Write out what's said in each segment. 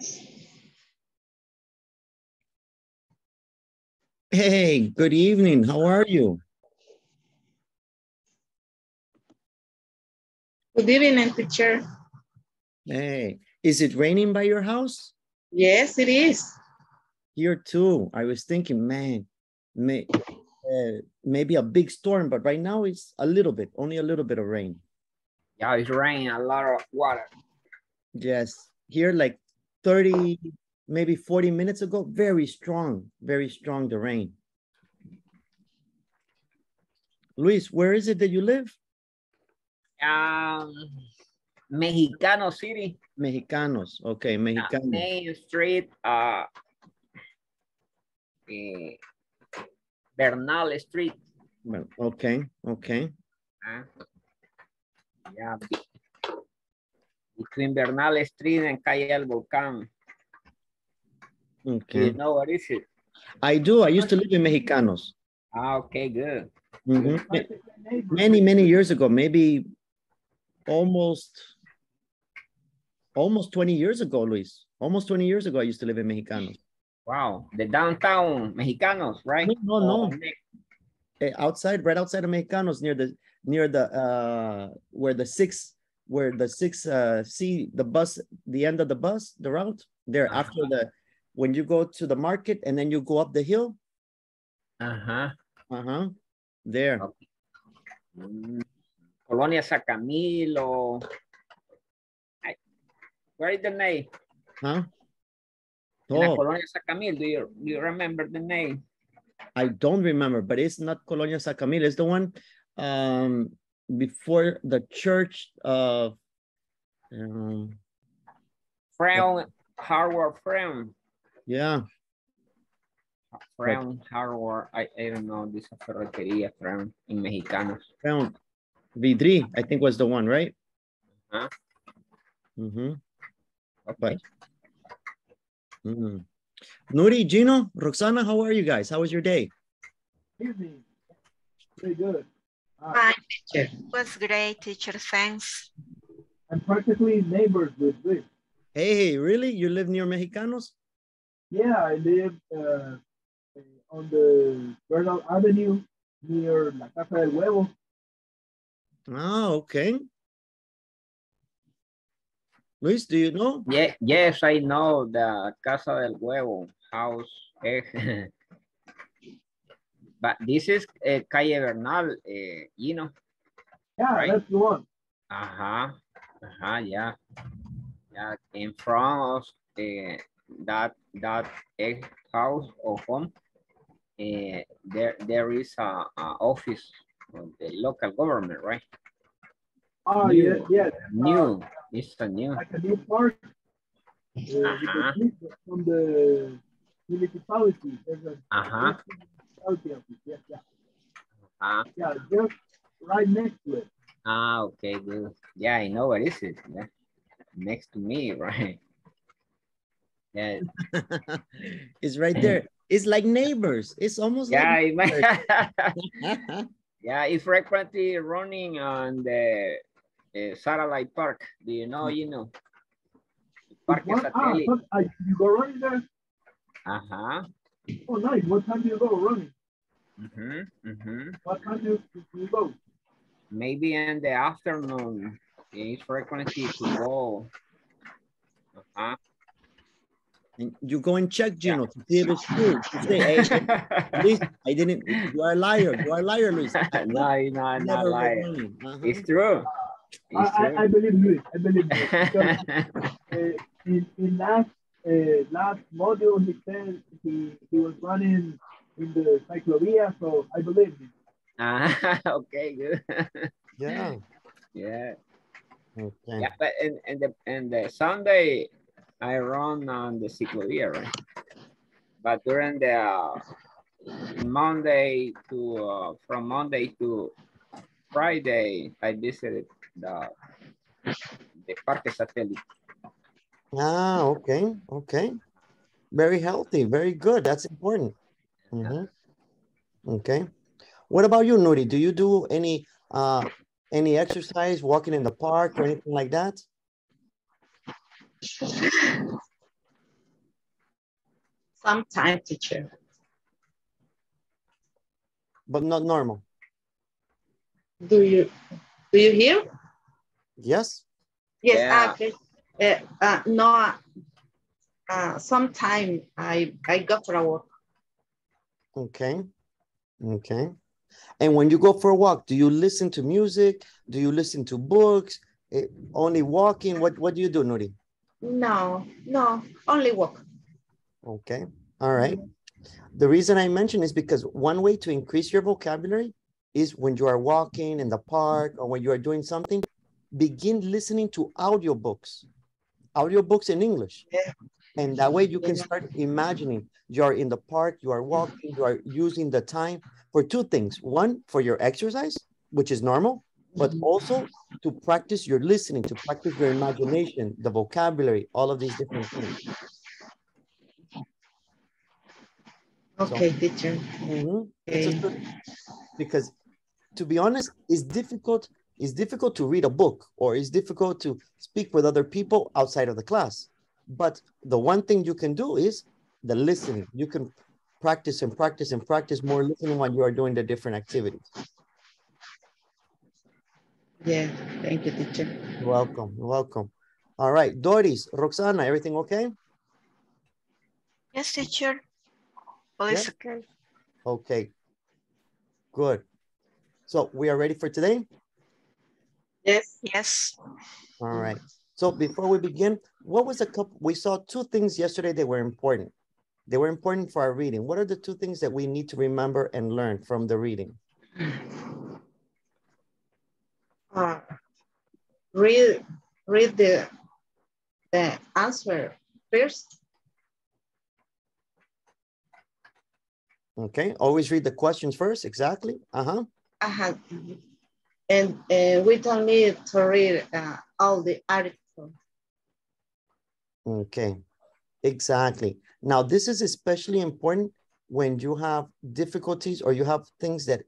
Yes. Hey, good evening. How are you? Good evening, teacher. Hey, is it raining by your house? Yes, it is. Here too. I was thinking, man, maybe a big storm, but right now it's a little bit, only a little bit of rain. Yeah, it's raining a lot of water. Yes, here like 30, maybe 40 minutes ago, very strong the rain. Luis, where is it that you live? Mexicano City. Mexicanos, okay, Mexicanos. Main Street, Bernal Street. Well, okay, okay. Yeah, between Bernal Street and Calle El Volcan. Okay. You know what is it? I do. I used to live in Mexicanos. Ah, okay, good. Mm-hmm. Many, many years ago, maybe almost 20 years ago, Luis. Almost 20 years ago, I used to live in Mexicanos. Wow, the downtown Mexicanos, right? No, no, no. Outside, right outside of Mexicanos, near the bus, the end of the route, there after the, when you go to the market and then you go up the hill. There. Okay. Colonia Sacamil, where is the name? Huh? Oh. Colonia Sacamil, do you remember the name? I don't remember, but it's not Colonia Sacamil. It's the one before the church of Howard Frown. Yeah. Frown, Howard, I don't know, this is a ferreteria, Frown, in Mexicanos. Frown, Vidri, I think was the one, right? Huh? Mm-hmm. Okay. But, Nuri, Gino, Roxana, how are you guys? How was your day? Evening. Pretty good. Hi, teacher. It was great, teacher. Thanks. I'm practically neighbors with Luis. Hey, really? You live near Mexicanos? Yeah, I live on the Bernal Avenue near La Casa del Huevo. Ah, okay. Luis, do you know? Yeah, yes, I know the Casa del Huevo house. But this is Calle Bernal, you know. Yeah, right? That's the one. Yeah. Yeah, in front of that house or home, there is a office of the local government, right? Oh, new, yeah, yeah. New. It's a new. Like a new park. From the municipality. Yeah, yeah. Yeah, just right next to it. Ah, okay, good. Yeah, I know what is it. Yeah. Next to me, right? Yeah. It's right there. It's like neighbors. It's almost like yeah, it's frequently running on the satellite park. Do you know? Park satellite. You go running there? Oh, nice. What time do you go running? What time do you go? Maybe in the afternoon. It's frequently to go. And you go and check, Gino, to see if it's true. You say, hey, Luis, I didn't. You are a liar. You are a liar, Luis. No, you're not a liar. It's true. I believe Luis. I believe Luis. Because, in last module, he said he was running in the ciclovía, so I believe him. Okay, good. Yeah. Yeah. Okay. Yeah, but in the Sunday, I run on the ciclovía, right? But during the Monday to from Monday to Friday, I visited the Parque Satélite. Ah, okay, okay. Very healthy, very good. That's important. Okay. What about you, Nuri? Do you do any exercise, walking in the park or anything like that? Sometimes, teacher. But not normal. Do you hear? Yes. Yes. Yeah. Okay. No. Sometime I go for a walk. Okay. Okay. And when you go for a walk, do you listen to music? Do you listen to books? Only walking? What do you do, Nuri? No, only walk. Okay, all right. The reason I mention is because one way to increase your vocabulary is when you are walking in the park or when you are doing something, begin listening to audiobooks. Audiobooks in English. Yeah. And that way you can start imagining you are in the park, you are walking, you are using the time for two things. One, for your exercise, which is normal, but also to practice your listening, to practice your imagination, the vocabulary, all of these different things. Okay, so, teacher. Mm-hmm. Okay. So, because to be honest, it's difficult to read a book or it's difficult to speak with other people outside of the class. But the one thing you can do is the listening. You can practice and practice and practice more listening while you are doing the different activities. Yeah, thank you, teacher. Welcome, welcome. All right, Doris, Roxana, everything okay? Yes, teacher. All is okay. Okay, good. So we are ready for today? Yes. Yes. All right. So before we begin, what was we saw two things yesterday that were important. They were important for our reading. What are the two things that we need to remember and learn from the reading? Read the answer first. Okay, always read the questions first, exactly. Uh-huh. And we don't need to read all the articles. Okay, exactly. Now, this is especially important when you have difficulties or you have things that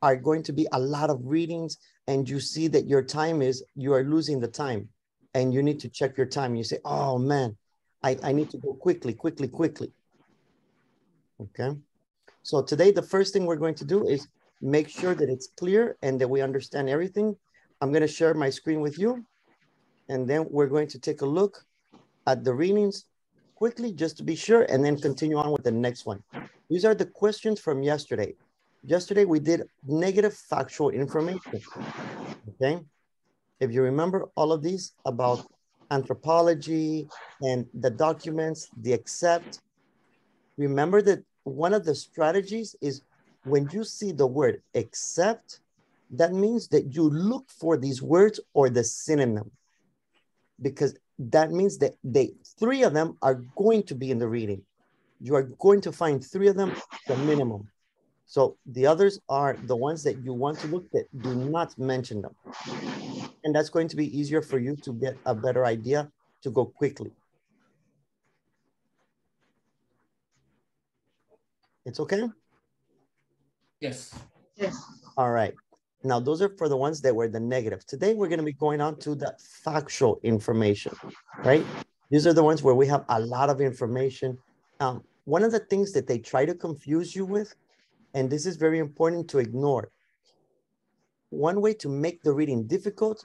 are going to be a lot of readings and you see that you are losing the time and you need to check your time. You say, oh man, I need to go quickly. Okay. So today, the first thing we're going to do is make sure that it's clear and that we understand everything. I'm going to share my screen with you. And then we're going to take a look at the readings quickly just to be sure and then continue on with the next one. These are the questions from yesterday. Yesterday, we did negative factual information, okay? If you remember all of these about anthropology and the documents, the accept, remember that one of the strategies is when you see the word accept, that means that you look for these words or the synonym, because that means that three of them are going to be in the reading. You are going to find three of them the minimum. So the others are the ones that you want to look at, do not mention them. And that's going to be easier for you to get a better idea to go quickly. It's okay? Yes. Yes. All right. Now, those are for the ones that were the negative. Today, we're going to be going on to the factual information, right? These are the ones where we have a lot of information. One of the things that they try to confuse you with, and this is very important to ignore. One way to make the reading difficult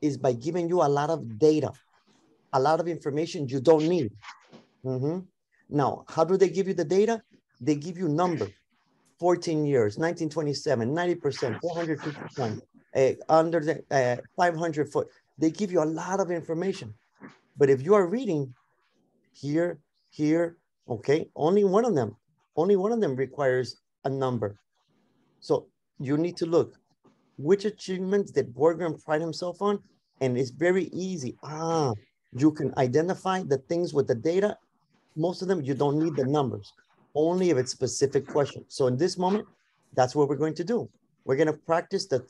is by giving you a lot of data, a lot of information you don't need. Mm-hmm. Now, how do they give you the data? They give you numbers, 14 years, 1927, 90%, 450, under the 500 foot. They give you a lot of information. But if you are reading here, okay, only one of them requires a number. So you need to look which achievements did Borgman pride himself on, and it's very easy. You can identify the things with the data. Most of them, you don't need the numbers, only if it's specific questions. So in this moment, that's what we're going to do. We're going to practice the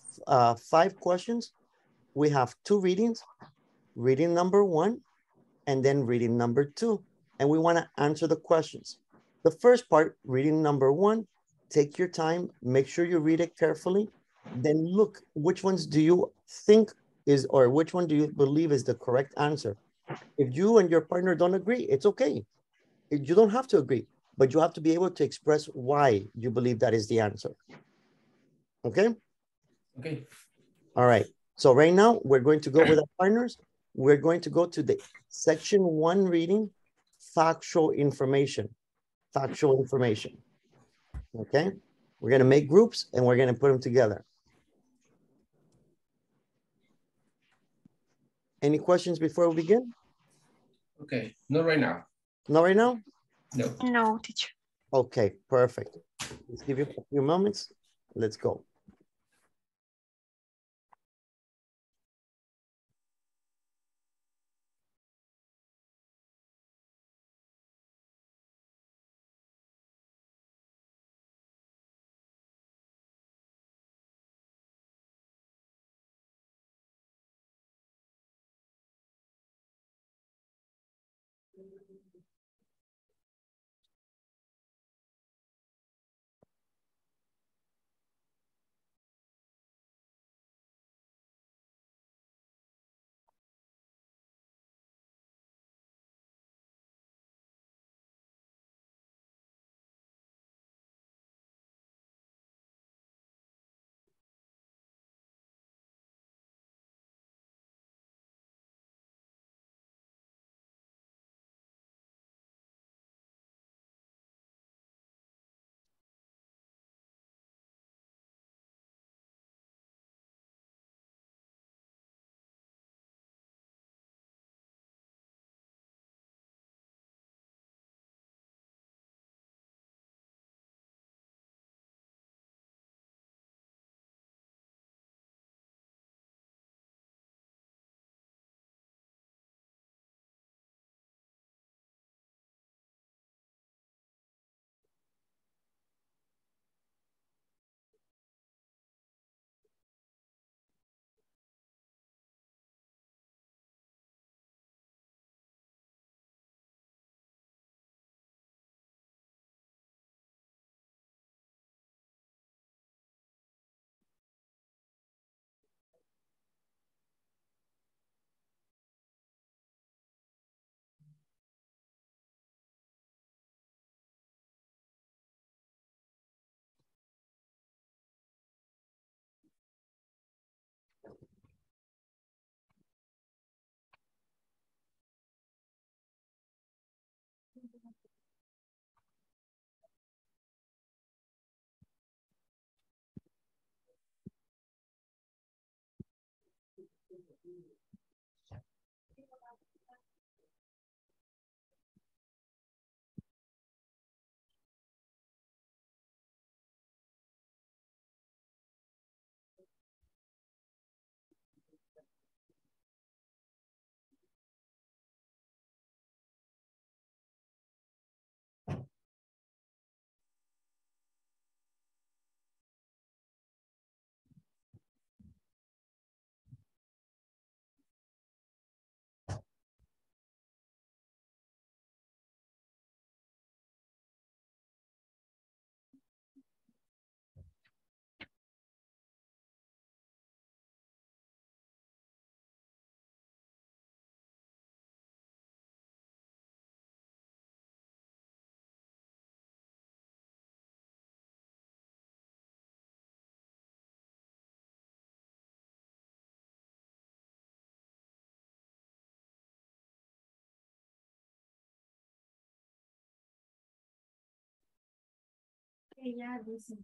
5 questions. We have 2 readings, reading number 1, and then reading number 2. And we want to answer the questions. The first part, reading number 1, take your time, make sure you read it carefully, then look which ones do you think is, or which one do you believe is the correct answer. If you and your partner don't agree, it's okay. You don't have to agree. but you have to be able to express why you believe that is the answer. Okay? Okay. All right. So right now we're going to go with our partners. We're going to go to the section 1 reading, factual information. Factual information. Okay? We're going to make groups and we're going to put them together. Any questions before we begin? Okay, not right now. Not right now? No. No, teacher. Okay, perfect. Let's give you a few moments. Let's go. Yeah, listen.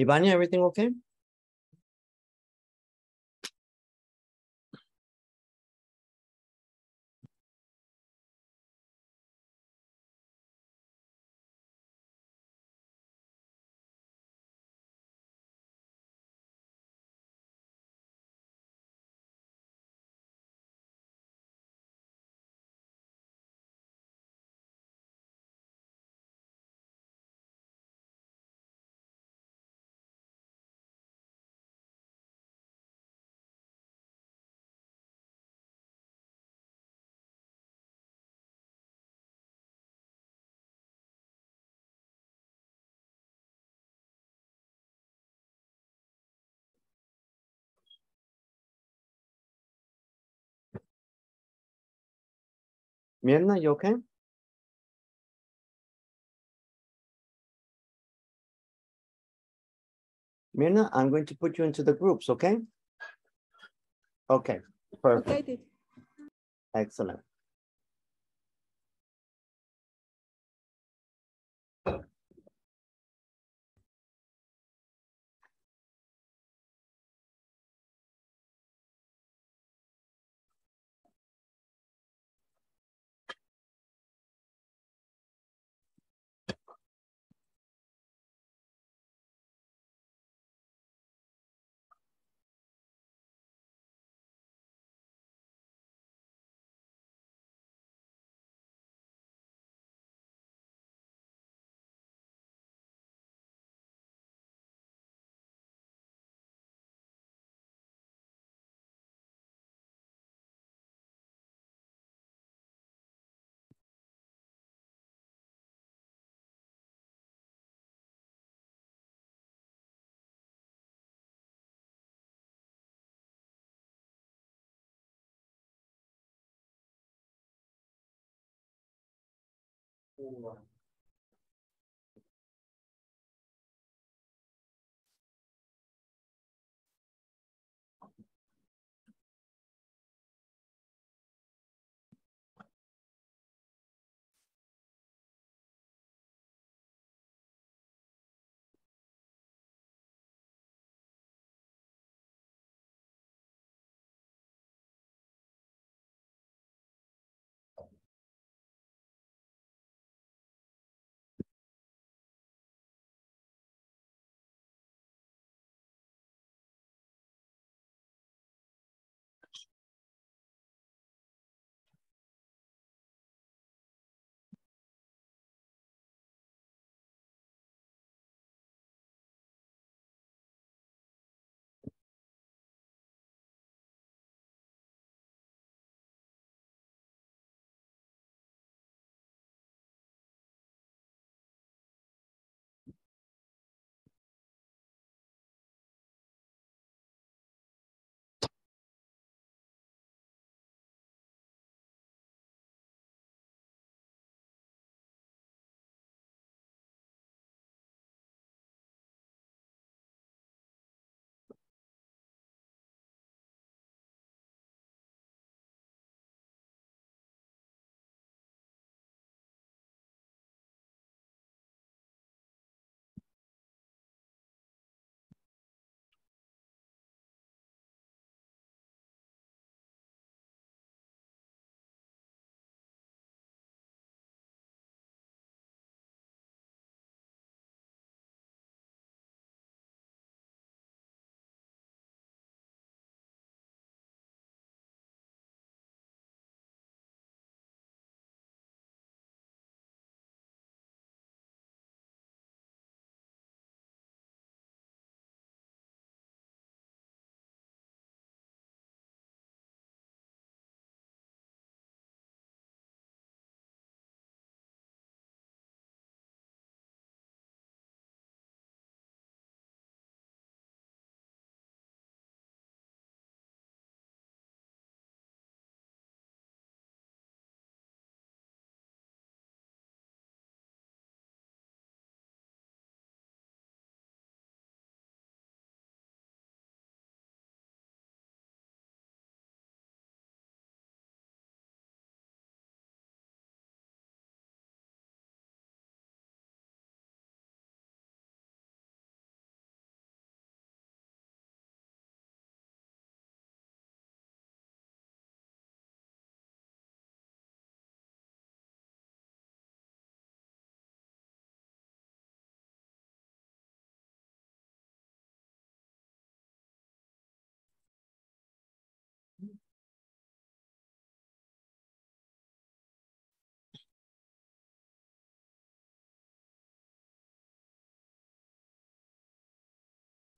Ivania, everything okay? Mirna, you okay? Mirna, I'm going to put you into the groups, okay? Okay, perfect. Okay. Excellent.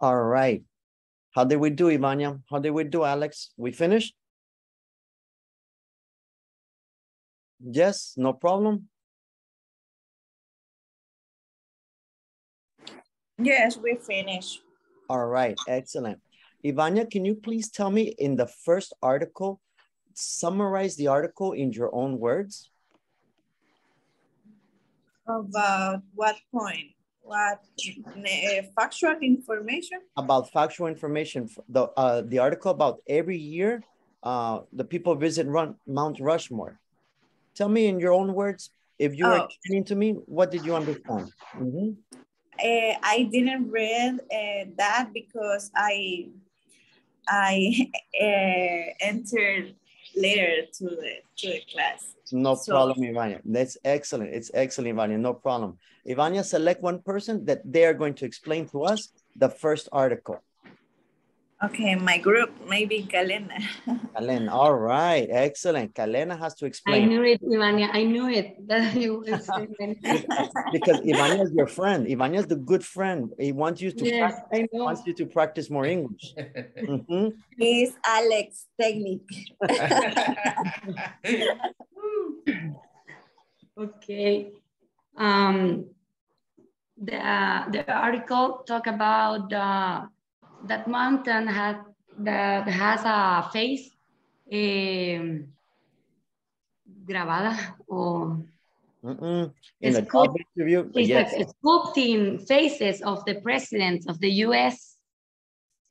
All right. How did we do, Ivania? How did we do, Alex? We finished? Yes, no problem. Yes, we finished. All right, excellent. Ivania, can you please tell me in the first article, summarize the article in your own words? About what point? What factual information? About factual information. The article about every year, the people visit Mount Rushmore. Tell me in your own words, if you were explaining to me, what did you understand? Mm-hmm. I didn't read that because I entered later to the class. No problem, Ivania. That's excellent. It's excellent, Ivania. No problem. Ivania, select one person that they are going to explain to us the first article. Okay, my group, maybe Kalena. Kalena, all right, excellent. Kalena has to explain. I knew it, Ivania, I knew it. Because Ivania is your friend. Ivania is the good friend. He wants you to, yes, practice. He wants you to practice more English. Mm-hmm. Please, Alex, technique. Okay. The article talk about that mountain has a face grabada or in a job interview. It's like sculpting faces of the presidents of the U.S.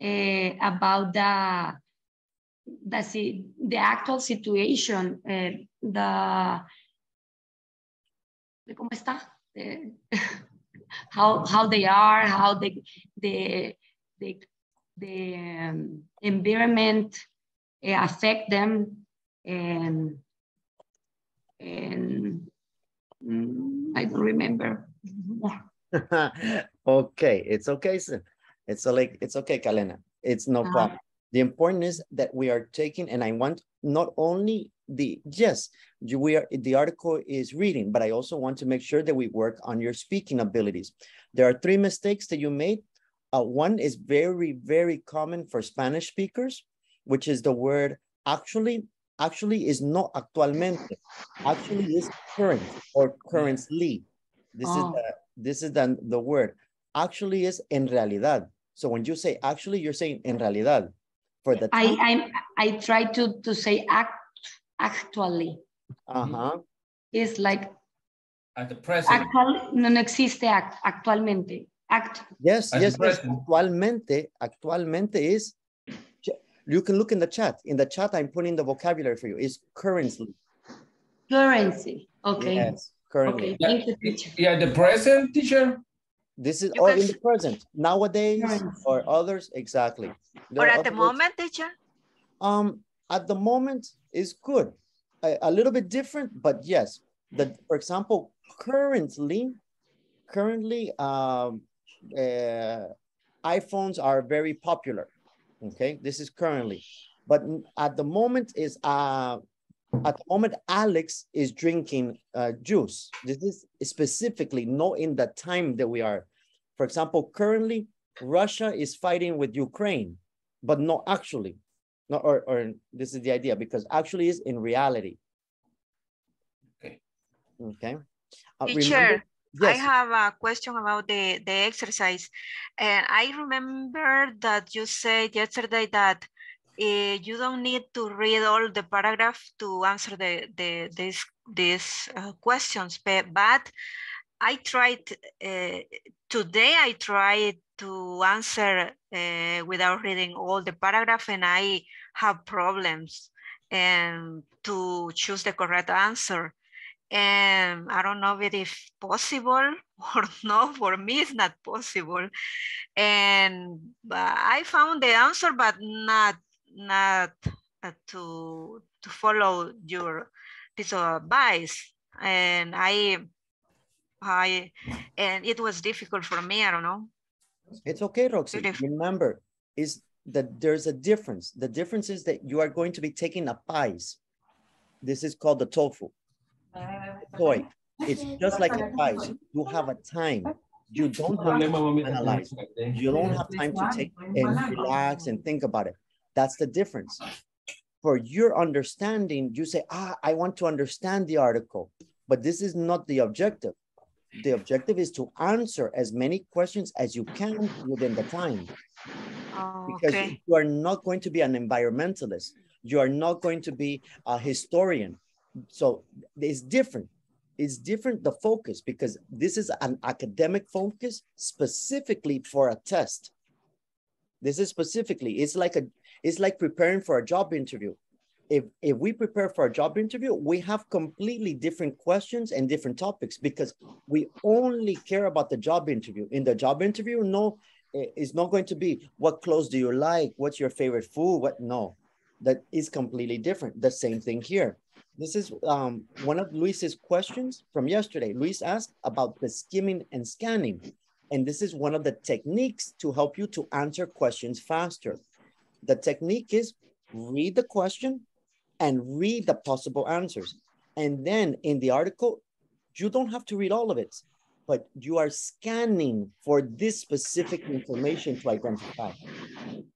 About the actual situation. How they are, how the environment affect them, and I don't remember more. Okay, it's okay, sir. It's okay, Kalena. It's no problem. The important is that we are taking, and I want not only the article is reading, but I also want to make sure that we work on your speaking abilities. There are three mistakes that you made. One is very, very common for Spanish speakers, which is the word actually. Actually is no actualmente. Actually is current or currently. This is the word. Actually is en realidad. So when you say actually, you're saying en realidad. For the time. I try to say actually. It's like at the present. No existe actualmente. Yes, actualmente is, you can look in the chat. In the chat, I'm putting the vocabulary for you. It's currency. Currency, okay. Yes, currently. Okay. Yeah, the present, teacher? This is all in the present, nowadays or others, exactly. Or at the moment, teacher? At the moment is good. A little bit different, but yes. For example, currently, iPhones are very popular, okay? This is currently, but at the moment is, Alex is drinking juice. This is specifically not in the time that we are. For example, currently, Russia is fighting with Ukraine, but not actually, or this is the idea, because actually is in reality. Okay. Okay. Teacher. Yes. I have a question about the exercise. And I remember that you said yesterday that you don't need to read all the paragraph to answer these questions. But I tried, today I tried to answer without reading all the paragraph, and I have problems and to choose the correct answer. And I don't know if it's possible or no. For me, it's not possible. And I found the answer, but not to follow your piece of advice. And and it was difficult for me. I don't know. It's okay, Roxy. Remember, is that there's a difference. The difference is that you are going to be taking a pies. This is called the tofu. It's just like a pies. You have a time. you don't have time to analyze. You don't have time to take and relax and think about it. That's the difference. For your understanding, you say, ah, I want to understand the article, but this is not the objective. The objective is to answer as many questions as you can within the time. Oh, because you are not going to be an environmentalist. You are not going to be a historian. So it's different. It's different, the focus, because this is an academic focus specifically for a test. This is specifically, it's like preparing for a job interview. If we prepare for a job interview, we have completely different questions and different topics because we only care about the job interview. In the job interview, no, it's not going to be what clothes do you like? What's your favorite food? What? No, that is completely different. The same thing here. This is one of Luis's questions from yesterday. Luis asked about the skimming and scanning. And this is one of the techniques to help you to answer questions faster. The technique is read the question and read the possible answers. And then in the article, you don't have to read all of it, but you are scanning for this specific information to identify.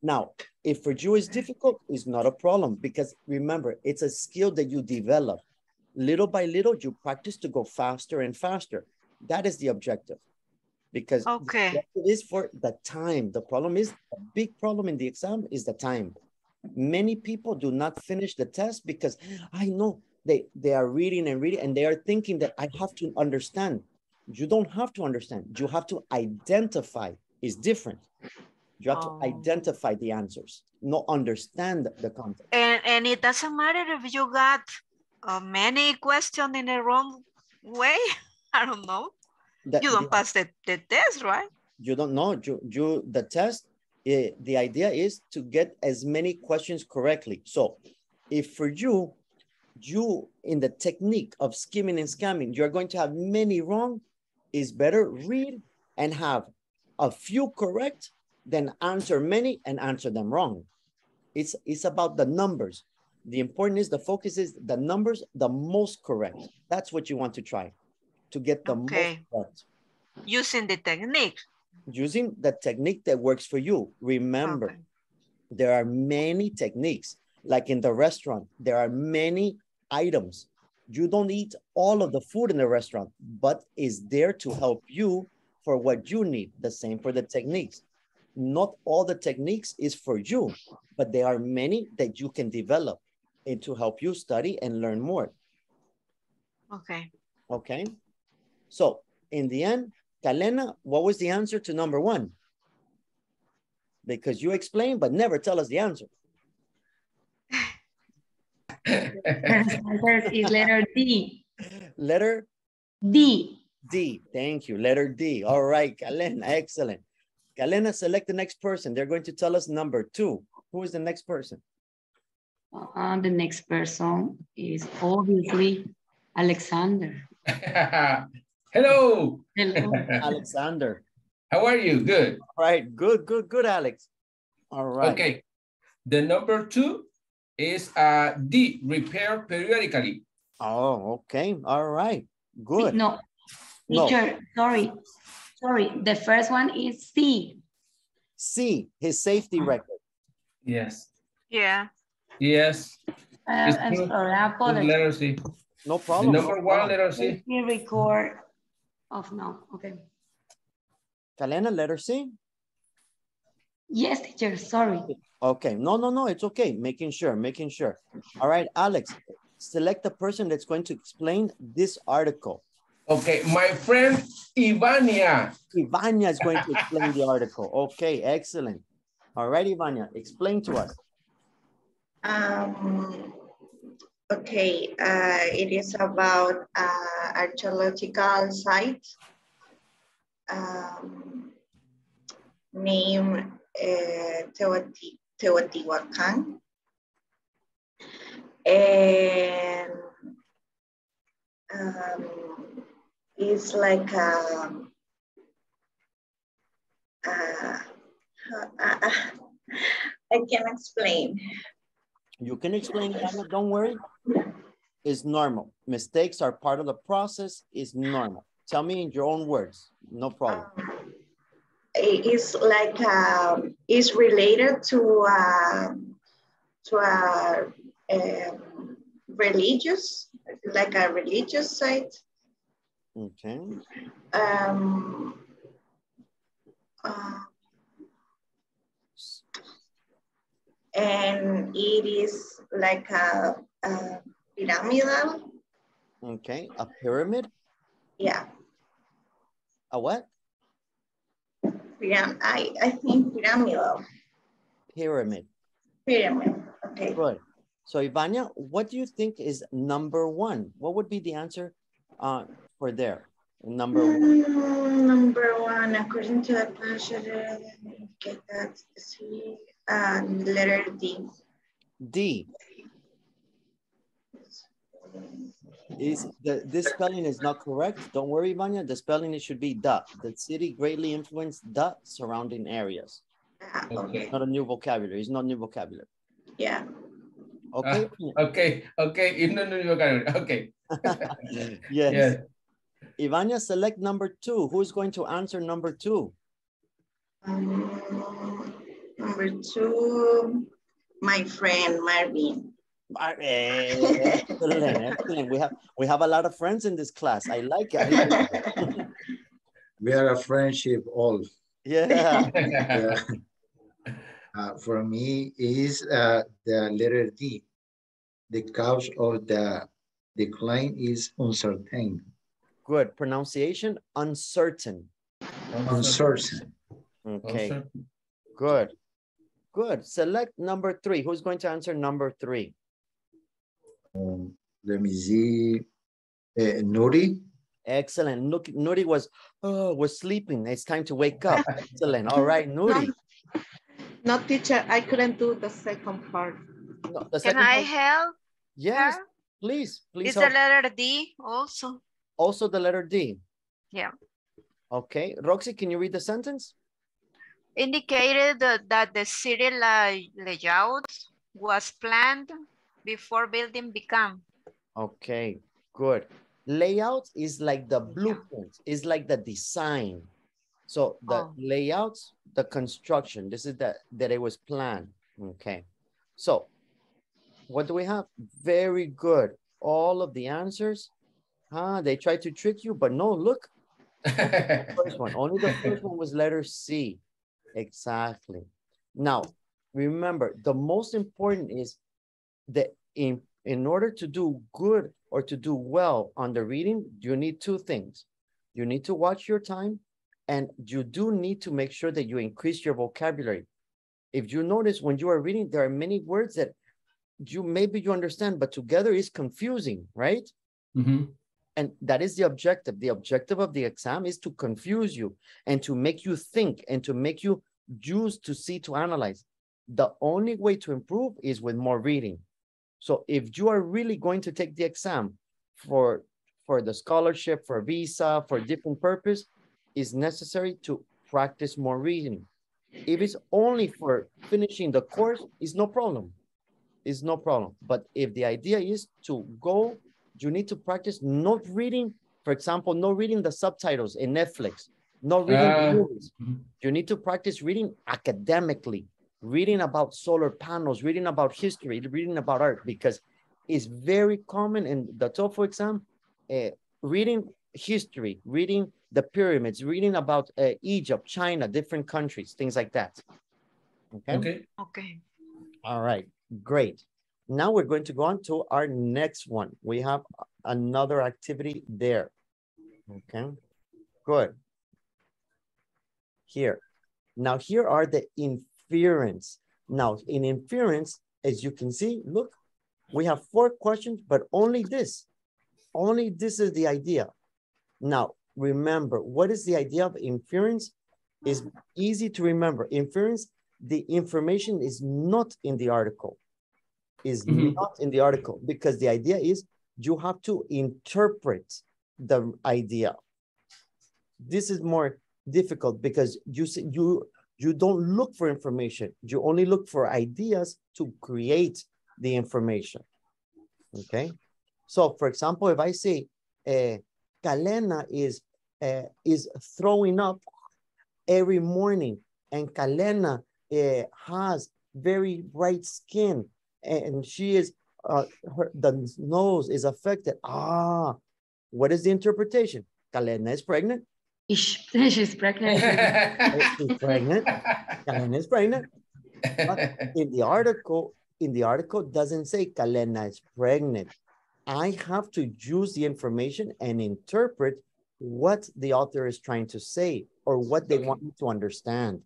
Now, if for you it's difficult, it's not a problem because remember, it's a skill that you develop. Little by little, you practice to go faster and faster. That is the objective. Because it is for the time. The problem is, a big problem in the exam is the time. Many people do not finish the test because I know they are reading and reading and they are thinking that I have to understand. You don't have to understand. You have to identify. It's different. You have to identify the answers, not understand the context. And it doesn't matter if you got many questions in the wrong way. I don't know. You don't pass the test, right? You don't know. The test, the idea is to get as many questions correctly. So if for you, in the technique of skimming and scamming, you're going to have many wrong, it's better read and have a few correct than answer many and answer them wrong. It's about the numbers. The important is the focus is the numbers, the most correct. That's what you want to try. To get the most correct. Using the technique. Using the technique that works for you. Remember, there are many techniques. Like in the restaurant, there are many items. You don't eat all of the food in the restaurant, but is there to help you for what you need. The same for the techniques. Not all the techniques is for you, but there are many that you can develop and to help you study and learn more. Okay. Okay. So in the end, Kalena, what was the answer to number one? Because you explain, but never tell us the answer. Answer is letter D. Letter? D. D, thank you, letter D. All right, Kalena, excellent. Kalena, select the next person. They're going to tell us number two. Who is the next person? The next person is obviously Alexander. Hello. Hello, Alexander. How are you? Good. All right. Good, Alex. All right. Okay. The number two is D, repair periodically. Oh, okay. All right. Good. No. Teacher, sorry. The first one is C. C, his safety record. Yes. Yeah. Yes. I'm sorry. I apologize. No problem. The number one, letter C. Record of no. Okay. Kalena, letter C? Yes, teacher. Sorry. Okay. No. It's okay. Making sure. All right, Alex, select the person that's going to explain this article. Okay. My friend, Ivania. Ivania is going to explain the article. Okay. Excellent. All right, Ivania, explain to us. Okay, it is about archaeological site named Teotihuacan, and it's like I can explain. You can explain, Ivania, don't worry. It's normal. Mistakes are part of the process. It's normal. Tell me in your own words, no problem. It's like, it's related to a religious, like a religious site. Okay. And it is like a pyramidal. Okay, a pyramid? Yeah. A what? I think pyramidal. Pyramid. Pyramid, okay. Good. So Ivania, what do you think is number one? What would be the answer for there? Number one. Number one, according to the pleasure, get that C, letter D. D. Is the, this spelling is not correct. Don't worry, Ivania. The spelling it should be the. The city greatly influenced the surrounding areas. Okay. It's not a new vocabulary. It's not new vocabulary. Yeah. Okay. Okay. It's not new vocabulary. Okay. Yes. Yeah. Ivania, select number two. Who's going to answer number two? Number two, my friend Marvin. Excellent, excellent. We have a lot of friends in this class. I like it. We are a friendship all. Yeah. For me is the letter D. The cause of the decline is uncertain. Good. Pronunciation, uncertain. Uncertain. Okay. Uncertain. Good. Good. Select number three. Who's going to answer number three? Let me see. Nuri. Excellent. Nuri was sleeping. It's time to wake up. Excellent. All right, Nuri. No, teacher. I couldn't do the second part. No, the second Can I help? Yes, her? Please. Please. Is the letter D also? Also the letter D. Yeah. Okay. Roxy, can you read the sentence? Indicated that the city layout was planned before building began. Okay, good. Layout is like the blueprint, is like the design. So the layout, the construction, this is that it was planned. Okay, so what do we have? Very good. All of the answers. They tried to trick you, but no, look. First one. Only the first one was letter C. Exactly. Now, remember, the most important is that in order to do good or to do well on the reading, you need two things. You need to watch your time, and you do need to make sure that you increase your vocabulary. If you notice when you are reading, there are many words that maybe you understand, but together is confusing, right? Mm-hmm. And that is the objective. The objective of the exam is to confuse you and to make you think and to make you use to see, to analyze. The only way to improve is with more reading. So if you are really going to take the exam for the scholarship, for visa, for different purpose, it's necessary to practice more reading. If it's only for finishing the course, it's no problem. It's no problem. But if the idea is to go, you need to practice not reading, for example, not reading the subtitles in Netflix, not reading the movies. You need to practice reading academically, reading about solar panels, reading about history, reading about art, because it's very common in the TOEFL exam, reading history, reading the pyramids, reading about Egypt, China, different countries, things like that. Okay. Okay. All right, great. Now we're going to go on to our next one. We have another activity there. Okay, good. Here. Now here are the inference. Now in inference, as you can see, look, we have four questions, but only this. Only this is the idea. Now remember, what is the idea of inference? It's easy to remember. Inference, the information is not in the article. Is not in the article, because the idea is you have to interpret the idea. This is more difficult because you don't look for information. You only look for ideas to create the information. Okay. So for example, if I say Kalena is is throwing up every morning, and Kalena has very bright skin, and she is, the nose is affected. Ah, what is the interpretation? Kalena is pregnant. She's pregnant. She's pregnant. Kalena is pregnant. But in the article doesn't say Kalena is pregnant. I have to use the information and interpret what the author is trying to say or what they want me to understand.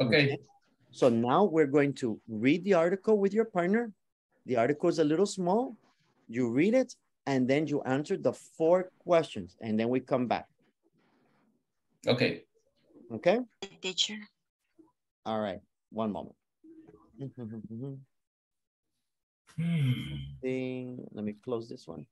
Okay. So now we're going to read the article with your partner. The article is a little small. You read it, and then you answer the 4 questions, and then we come back. Okay. Okay? Teacher. All right. One moment. Let me close this one.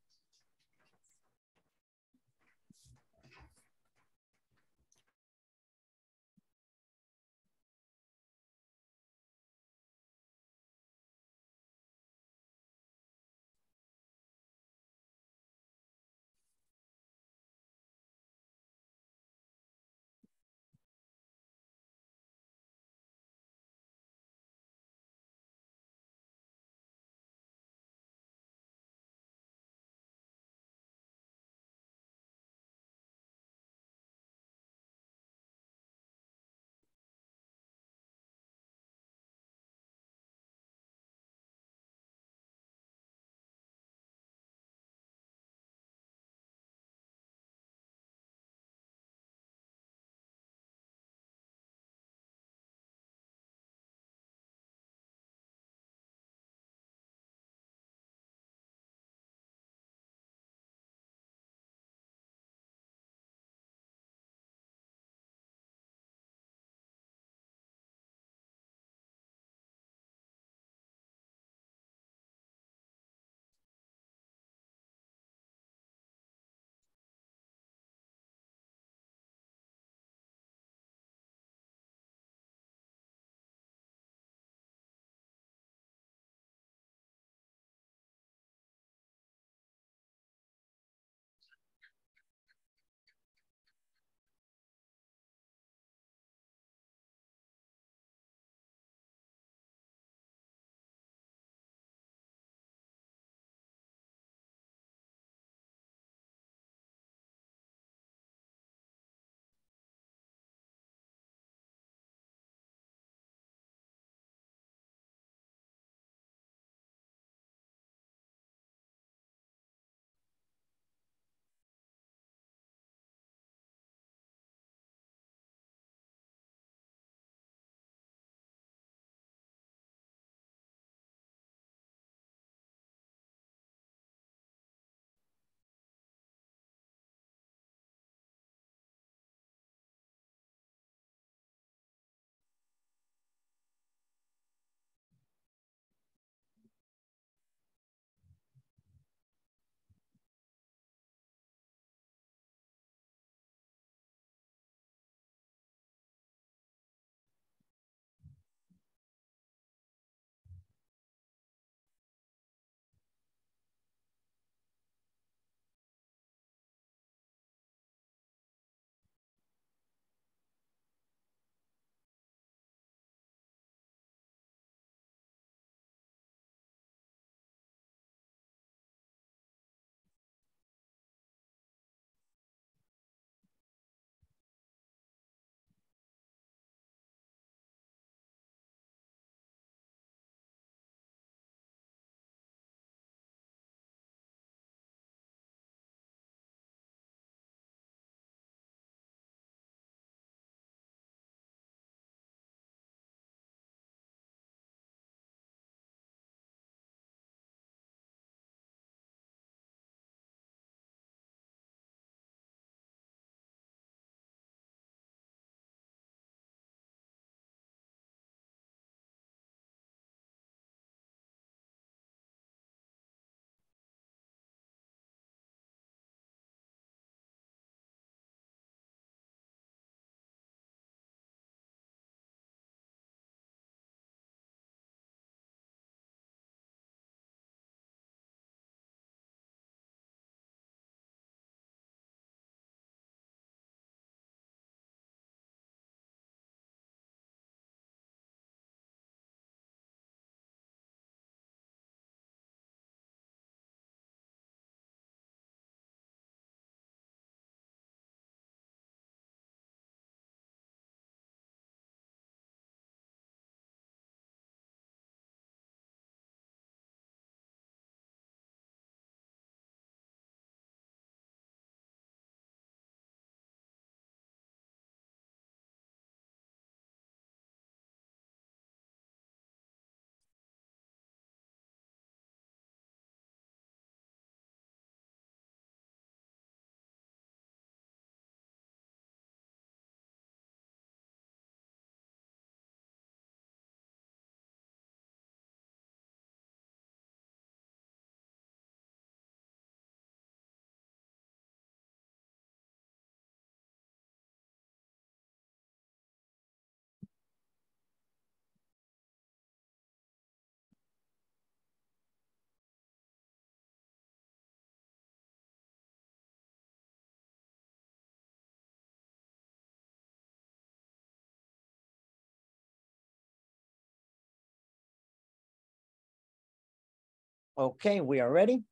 Okay, we are ready?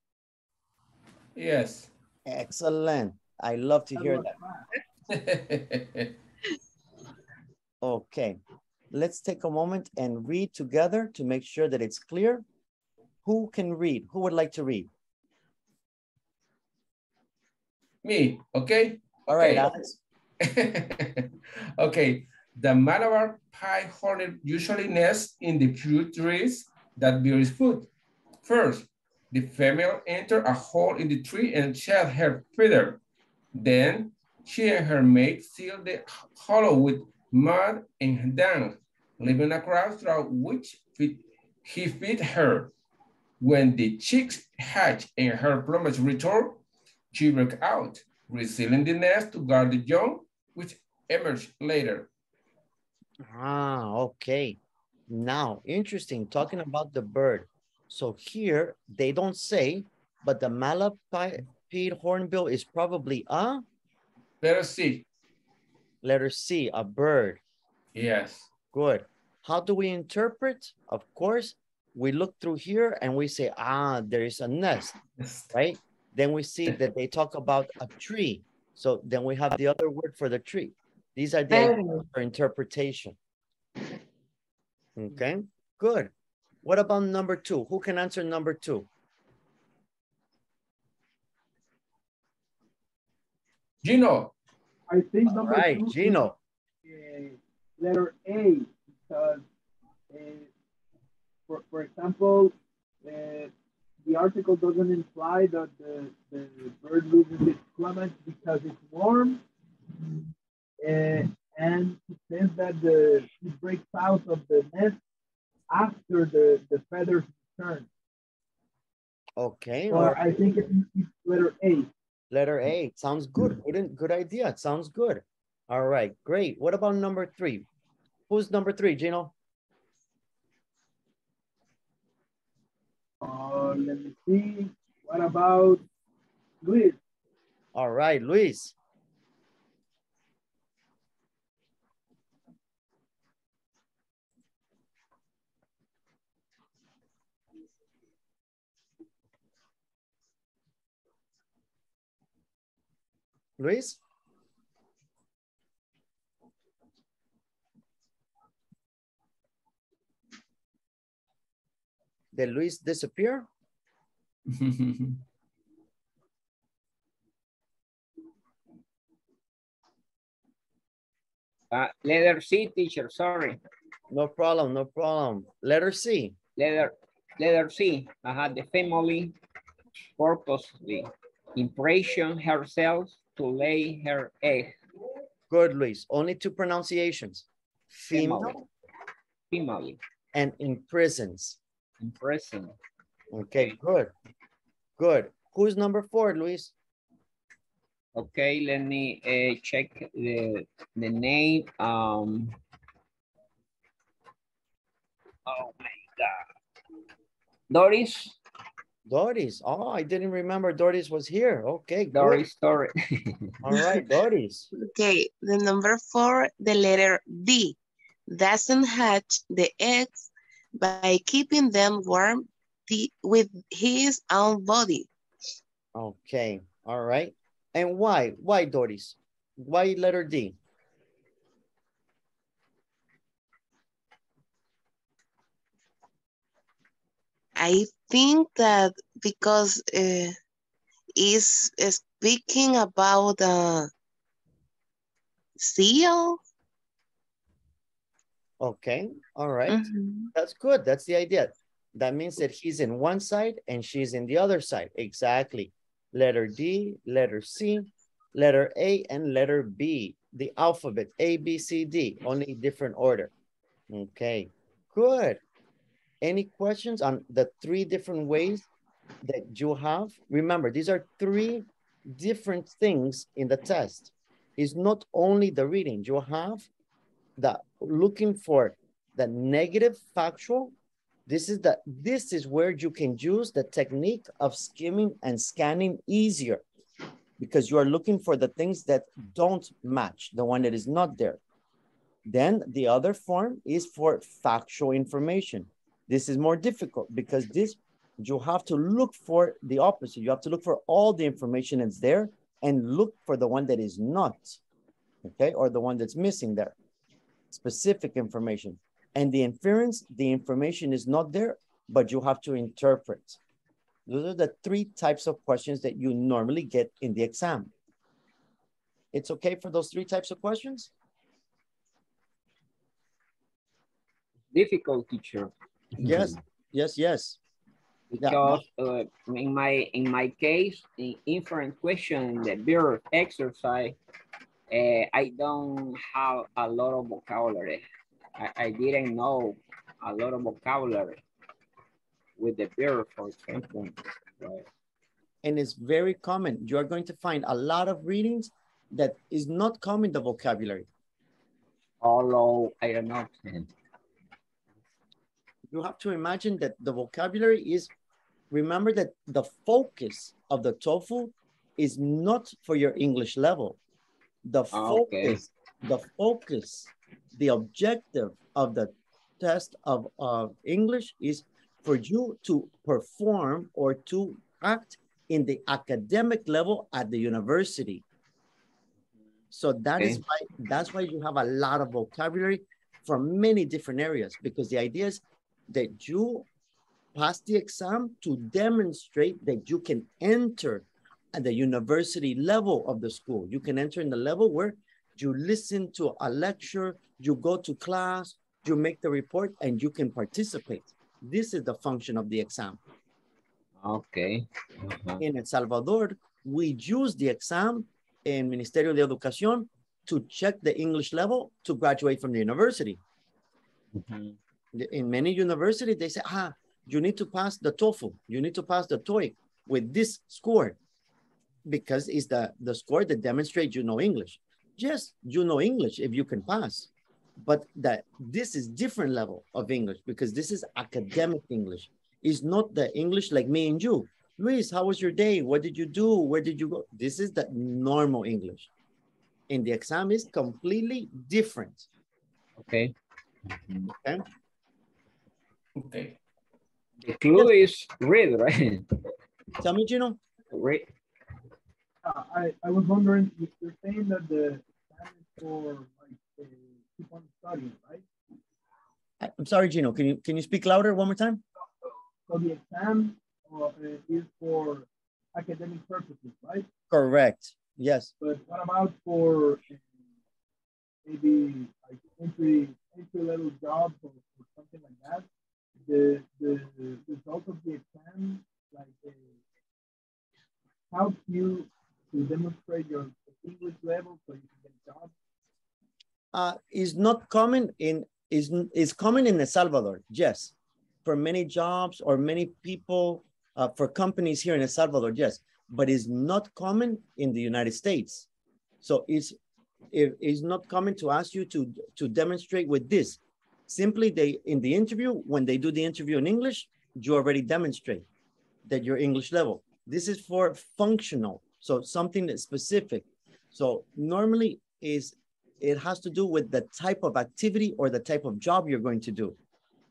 Yes. Excellent. I love to hear that. Okay, let's take a moment and read together to make sure that it's clear. Who can read? Who would like to read? Me, okay? All right, Alex. Okay, the malabar pie hornet usually nests in the few trees that bear its food. First, the female enters a hole in the tree and sheds her feather. Then, she and her mate seal the hollow with mud and dung, leaving a crack through which he feeds her. When the chicks hatch and her plumage return, she breaks out, resealing the nest to guard the young, which emerge later. Ah, okay. Now, interesting, talking about the bird. So here, they don't say, but the malabar pie hornbill is probably a? Letter C. Letter C, a bird. Yes. Good. How do we interpret? Of course, we look through here and we say, ah, there is a nest, right? Then we see that they talk about a tree. So then we have the other word for the tree. These are the ideas for interpretation. Okay, good. What about number two? Who can answer number two? Gino. I think all number right, two Gino. Is, letter A, because for example, the article doesn't imply that the bird loses its plumage because it's warm, and it says that it breaks out of the nest after the feathers return. Okay. So well, I think it's letter A. Letter A, sounds good. Good idea, it sounds good. All right, great. What about number three? Who's number three, Gino? Let me see. What about Luis? All right, Luis. Luis? Did Luis disappear? Letter C, teacher, sorry. No problem, no problem. Letter C. Letter C. The family purposely impression herself to lay her egg. Good, Luis. Only two pronunciations. Female. Female. And imprisons. Imprison. Okay, good. Good. Who's number four, Luis? Okay, let me check the name. Oh my God. Doris. Doris. Oh, I didn't remember Doris was here. Okay, Doris. Doris. All right, Doris. Okay, the number four, the letter D, doesn't hatch the eggs by keeping them warm with his own body. Okay, all right. And why? Why, Doris? Why letter D? I think that because it's speaking about the seal. Okay, all right. Mm-hmm. That's good. That's the idea. That means that he's in one side and she's in the other side. Exactly. Letter D, letter C, letter A, and letter B. The alphabet, A, B, C, D, only different order. Okay, good. Any questions on the three different ways that you have? Remember, these are three different things in the test. It's not only the reading. You have the looking for the negative factual. This is where you can use the technique of skimming and scanning easier, because you are looking for the things that don't match, the one that is not there. Then the other form is for factual information. This is more difficult because this you have to look for the opposite. You have to look for all the information that's there and look for the one that is not, okay? Or the one that's missing there, specific information. And the inference, the information is not there, but you have to interpret. Those are the three types of questions that you normally get in the exam. It's okay for those three types of questions? Difficult, teacher. Yes, yes, yes. Because in my case, the inference question, the verb exercise, I don't have a lot of vocabulary. I didn't know a lot of vocabulary with the verb, for example. Right. And it's very common. You are going to find a lot of readings that is not common, the vocabulary. Although I don't know. You have to imagine that the vocabulary is, remember that the focus of the TOEFL is not for your English level. The focus, okay. The objective of the test of English is for you to perform or to act in the academic level at the university. So that is why, that's why you have a lot of vocabulary from many different areas, because the idea is that you pass the exam to demonstrate that you can enter at the university level of the school. You can enter in the level where you listen to a lecture, you go to class, you make the report, and you can participate. This is the function of the exam. Okay. In El Salvador, we use the exam in Ministerio de Educación to check the English level to graduate from the university. Mm-hmm. In many universities, they say, ah, you need to pass the TOEFL, you need to pass the TOEIC with this score, because it's the score that demonstrates you know English. Yes, you know English if you can pass, but that this is different level of English, because this is academic English. It's not the English like me and you. Luis, how was your day? What did you do? Where did you go? This is the normal English. And the exam is completely different. Okay. Okay. Okay. The clue is read, right? Tell me, Gino. Read. I was wondering if you're saying that the exam is for like keep on studying, right? I'm sorry, Gino. Can you speak louder one more time? So the exam is for academic purposes, right? Correct. Yes. But what about for maybe like entry level jobs or something like that? The result of the exam, like help you to demonstrate your English level so you can get a job? Is not common in, is common in El Salvador, yes. For many jobs or many people, for companies here in El Salvador, yes. But is not common in the United States. So it's not common to ask you to demonstrate with this. Simply they, in the interview, when they do the interview in English, you already demonstrate that your English level. This is for functional, so something that's specific. So normally it has to do with the type of activity or the type of job you're going to do.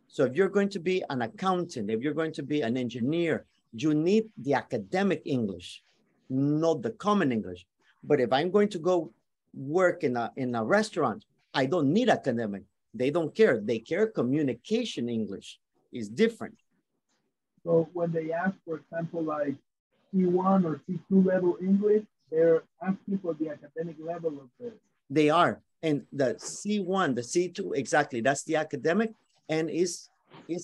So if you're going to be an accountant, if you're going to be an engineer, you need the academic English, not the common English. But if I'm going to go work in a restaurant, I don't need academic. They don't care. They care communication English is different. So when they ask, for example, like C1 or C2 level English, they're asking for the academic level of the... They are. And the C1, the C2, exactly. That's the academic. And it's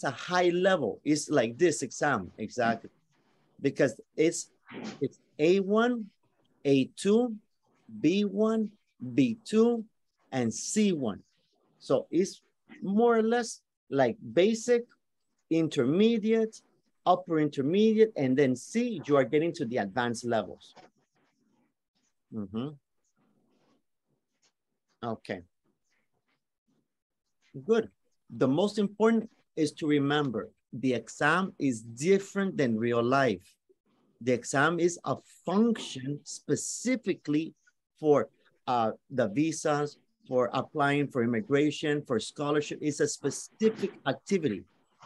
a high level. It's like this exam, exactly. Because it's A1, A2, B1, B2, and C1. So it's more or less like basic, intermediate, upper intermediate, and then C, you are getting to the advanced levels. Mm-hmm. Okay. Good. The most important is to remember the exam is different than real life. The exam is a function specifically for the visas, for applying for immigration, for scholarship. It's a specific activity.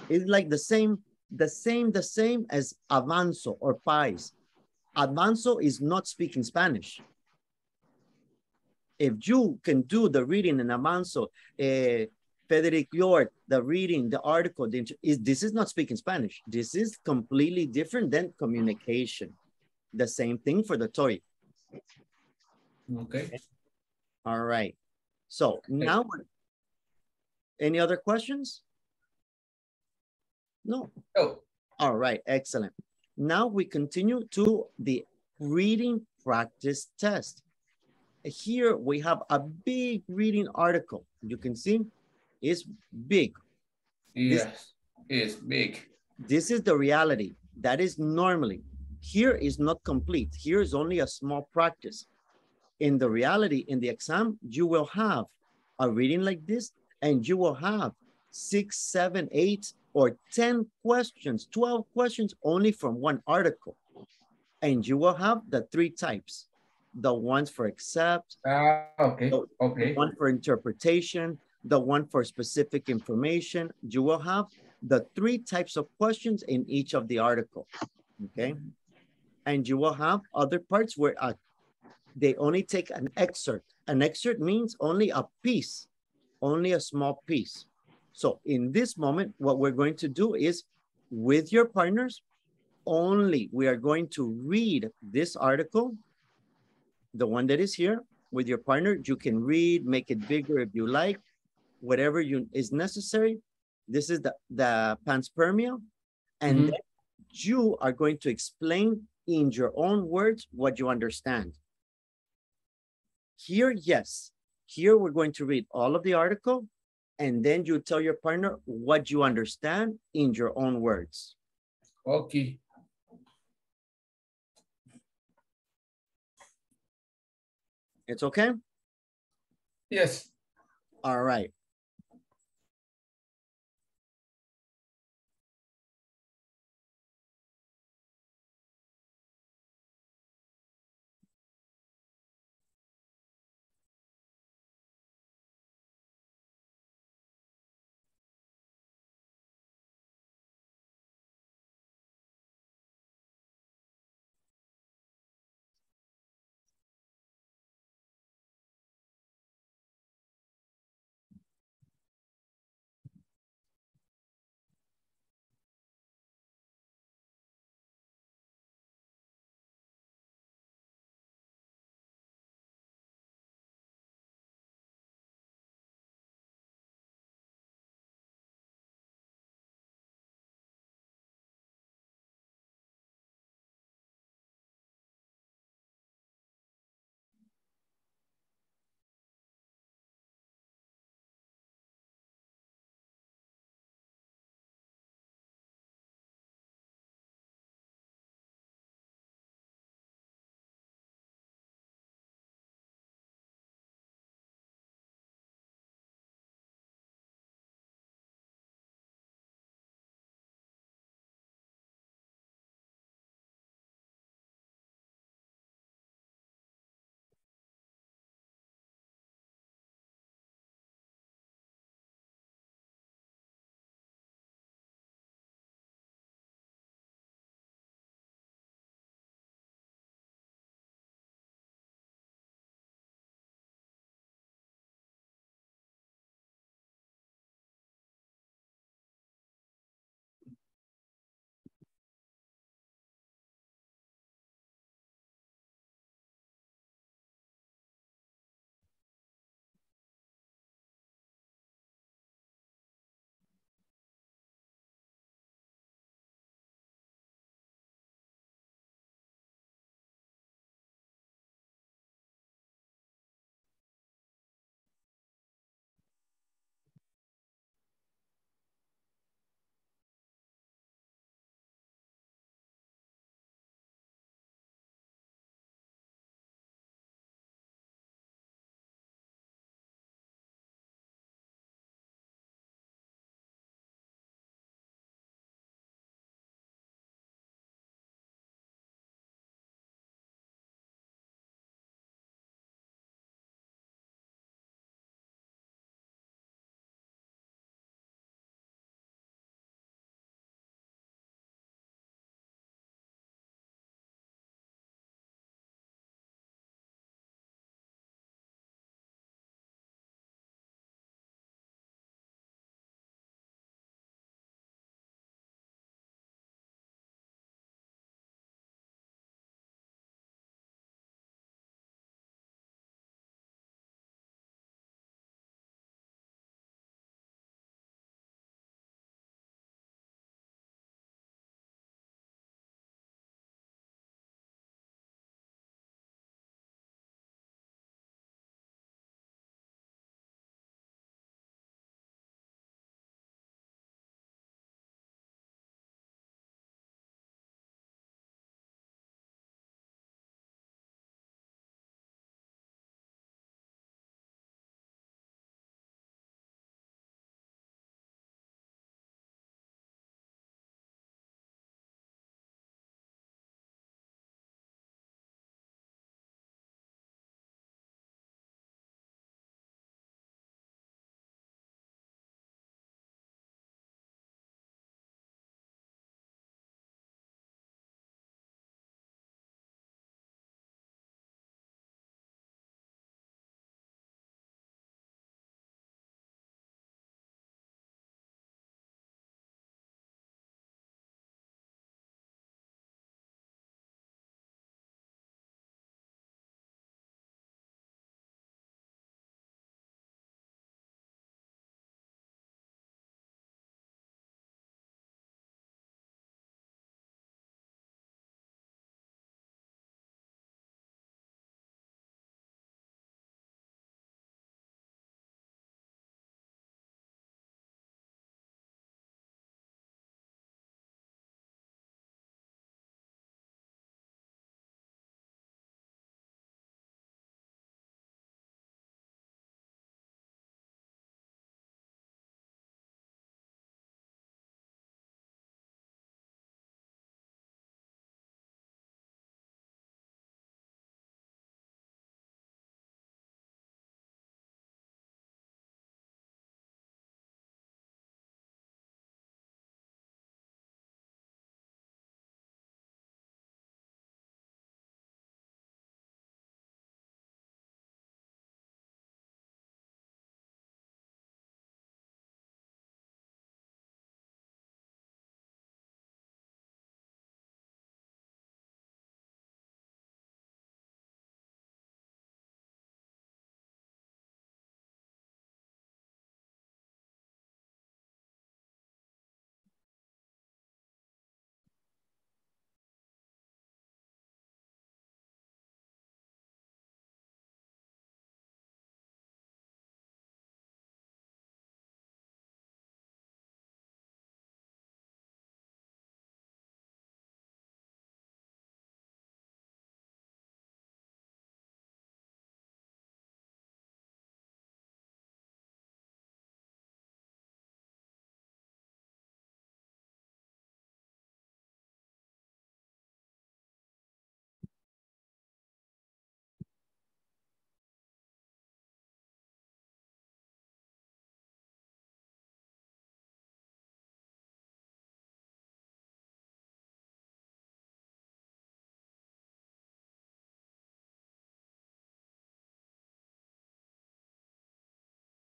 It's like the same the same as avanzo or país. Avanzo is not speaking Spanish. If you can do the reading in avanzo, Frederick York, the reading, the article, this is not speaking Spanish. This is completely different than communication. The same thing for the toy. Okay. All right. So now, any other questions? No. Oh. All right, excellent. Now we continue to the reading practice test. Here we have a big reading article. You can see it's big. Yes, it's big. This is the reality. That is normally. Here is not complete. Here is only a small practice. In the reality, in the exam, you will have a reading like this, and you will have 6, 7, 8, or 10 questions, 12 questions only from one article. And you will have the three types. The ones for accept, the one for interpretation, the one for specific information. You will have the three types of questions in each of the article, okay? And you will have other parts where they only take an excerpt. An excerpt means only a piece, only a small piece. So in this moment, what we're going to do is, with your partners, only we are going to read this article, the one that is here. With your partner, you can read, make it bigger if you like, whatever is necessary. This is the panspermia. And then you are going to explain in your own words what you understand. Here, yes. Here, we're going to read all of the article, and then you tell your partner what you understand in your own words. Okay. It's okay? Yes. All right.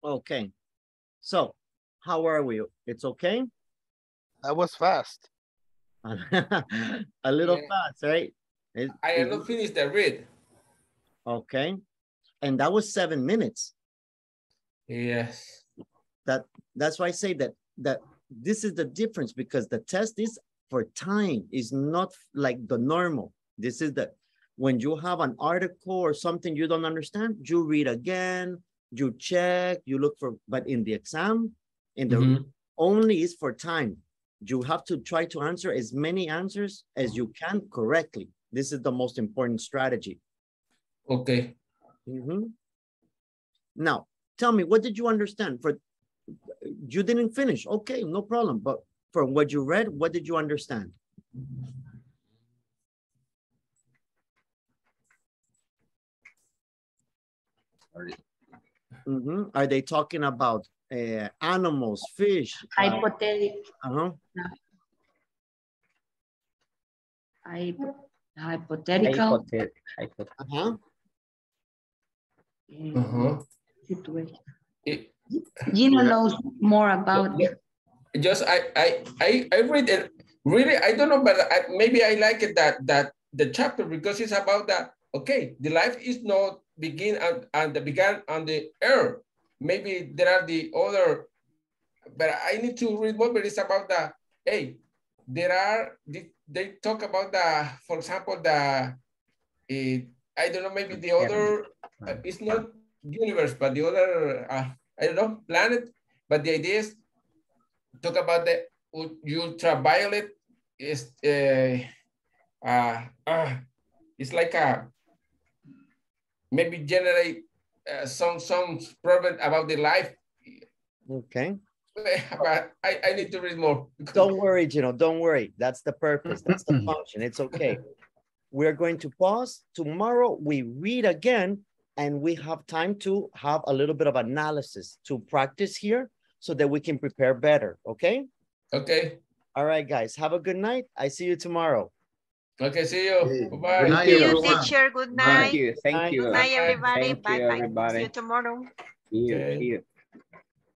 Okay. So, how are we? It's okay? That was fast. A little fast, right? I haven't finished the read. Okay. And that was 7 minutes. Yes. That's why I say that this is the difference, because the test is for time, is not like the normal. This is the, when you have an article or something you don't understand, you read again, you check, you look for, but in the exam, in the only is for time. You have to try to answer as many answers as you can correctly. This is the most important strategy. Okay. Now, tell me, what did you understand? You didn't finish. Okay, no problem. But from what you read, what did you understand? Are they talking about animals, fish? Hypothetical. Hypothetical. Situation. Gino knows more about it. Just I read it. Really, I don't know, but maybe I like it that the chapter, because it's about that. Okay, the life is not begin and the began on the air. Maybe there are the other, but I need to read more. But it's about the, hey, there are, they talk about the, for example, the, I don't know, maybe the other, it's not universe, but the other, I don't know, planet. But the idea is talk about the ultraviolet is, it's like a, maybe generate some problem about the life. Okay. But I need to read more. Don't worry, Gino, don't worry. That's the purpose, that's the function, it's okay. We're going to pause. Tomorrow we read again, and we have time to have a little bit of analysis to practice here so that we can prepare better, okay? Okay. All right, guys, have a good night. I see you tomorrow. Okay, see you. Bye-bye. Thank you, teacher. Good night. Thank you. Thank you. Good night, everybody. Bye-bye. See you tomorrow. See you.